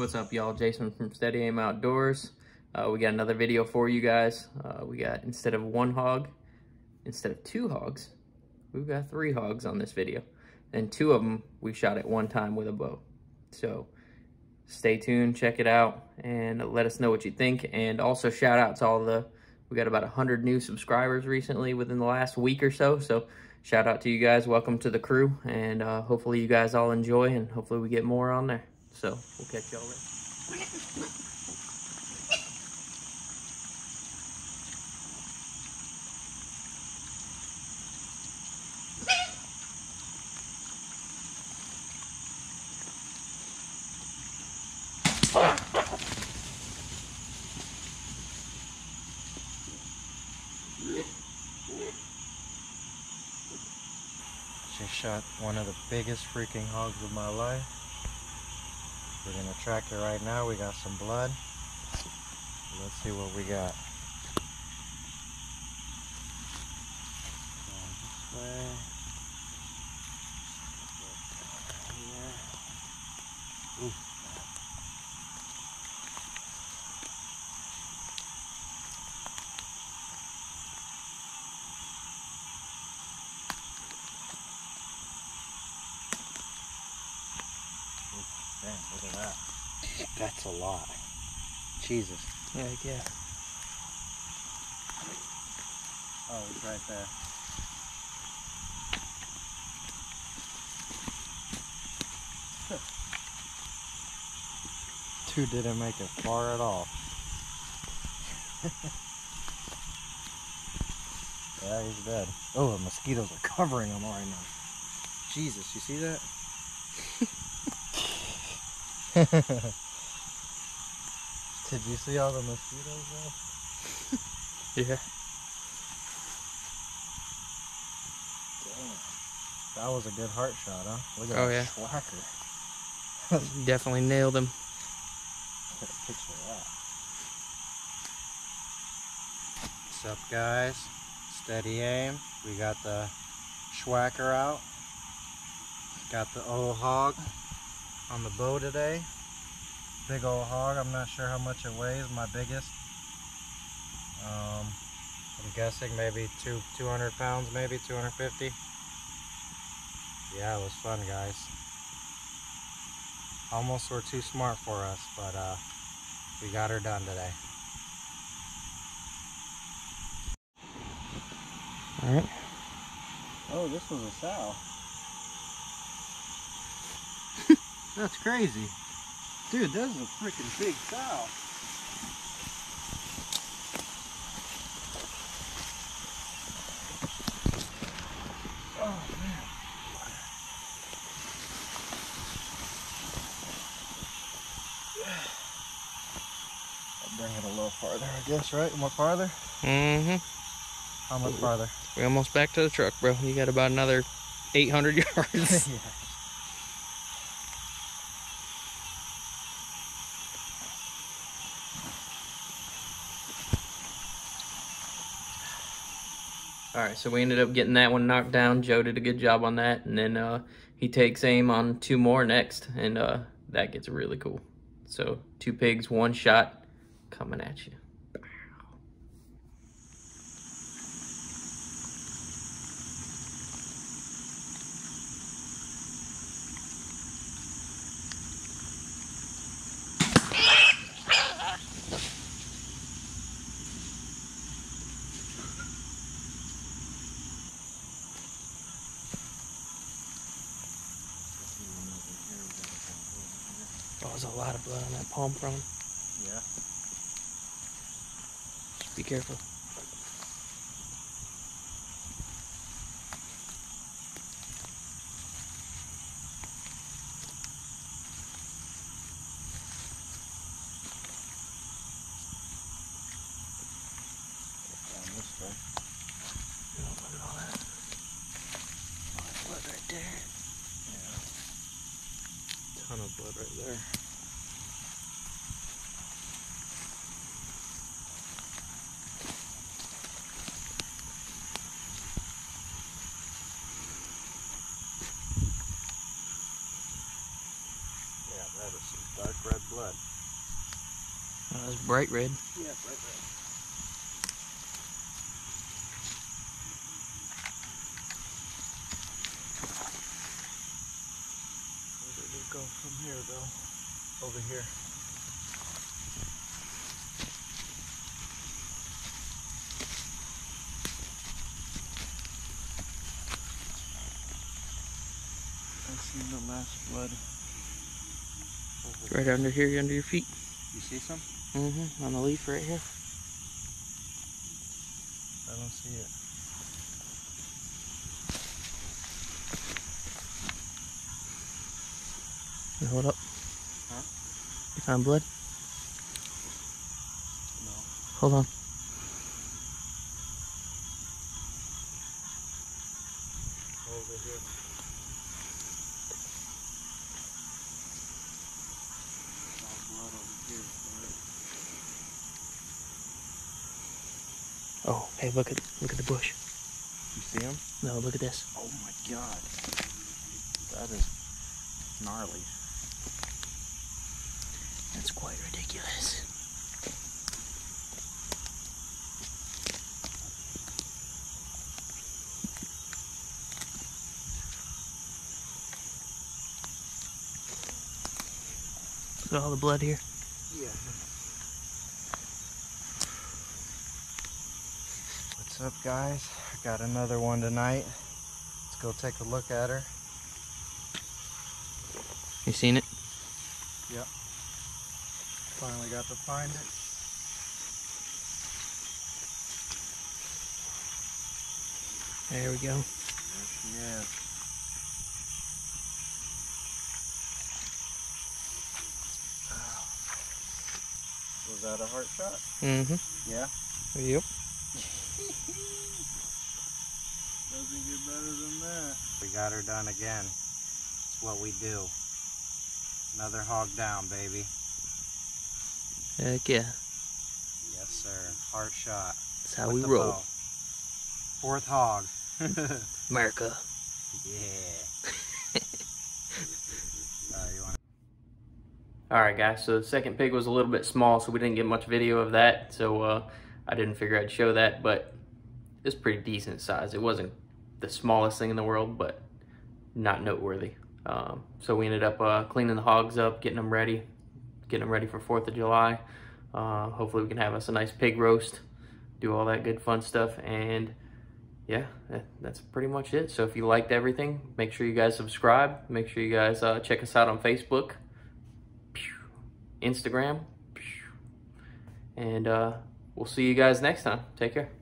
What's up, y'all? Jason from Steady Aim Outdoors. We got another video for you guys. We got, instead of one hog, instead of two hogs, we've got three hogs on this video. And two of them we shot at one time with a bow. So stay tuned, check it out, and let us know what you think. And also shout out to all the, we got about 100 new subscribers recently within the last week or so. So shout out to you guys. Welcome to the crew. And hopefully you guys all enjoy, and hopefully we get more on there. So, we'll catch y'all later. Just shot one of the biggest freaking hogs of my life. We're gonna track it right now. We got some blood. Let's see what we got. This way. Here. Ooh. Man, look at that. That's a lot. Jesus. Yeah, yeah. Oh, it's right there. Huh. Two didn't make it far at all. Yeah, he's dead. Oh, the mosquitoes are covering him right now. Jesus, you see that? Did you see all the mosquitoes though? Yeah. Damn. That was a good heart shot, huh? Look at that, yeah. Schwacker. Definitely nailed him. I got a picture of that. What's up, guys? Steady Aim. We got the Schwacker out. Got the old hog on the bow today. Big old hog. I'm not sure how much it weighs, my biggest. I'm guessing maybe 200 pounds, maybe 250. Yeah, it was fun, guys. Almost were too smart for us, but we got her done today. All right. Oh, this was a sow. That's crazy. Dude, this is a freaking big sow. Oh, man. I'll bring it a little farther, I guess, right? More farther? Mm-hmm. How much farther? We're almost back to the truck, bro. You got about another 800 yards. Yeah. All right, so we ended up getting that one knocked down. Joe did a good job on that, and then he takes aim on two more next, and that gets really cool. So two pigs, one shot, coming at you. There's a lot of blood on that palm prone. Yeah. Just be careful. Get down this way. Oh, look at all that. All that blood right there. Yeah. Ton of blood right there. Dark red blood. was bright red. Yeah, bright red. Where did it go from here, though? Over here. I've seen the last blood. Right under here, under your feet. You see some? Mm-hmm, on the leaf right here. I don't see it. You hold up. Huh? You found blood? No. Hold on. Over here. Oh, hey, look at the bush. You see him? No, look at this. Oh my God, that is gnarly. That's quite ridiculous. Look at all the blood here. Yeah. What's up, guys? I got another one tonight. Let's go take a look at her. You seen it? Yep. Finally got to find it. There we go. There she is. Was that a heart shot? Mm-hmm. Yeah? Yep. Doesn't get better than that. We got her done again. It's what we do. Another hog down, baby. Heck yeah. Yes, sir. Heart shot. That's how we roll. Bow. Fourth hog. America. Yeah. Alright guys, so the second pig was a little bit small, so we didn't get much video of that, so I didn't figure I'd show that, but it's pretty decent size. It wasn't the smallest thing in the world, but not noteworthy. So we ended up cleaning the hogs up, getting them ready for 4th of July. Hopefully we can have us a nice pig roast, do all that good fun stuff, and yeah, that's pretty much it. So if you liked everything, make sure you guys subscribe, make sure you guys check us out on Facebook, Instagram, and we'll see you guys next time. Take care.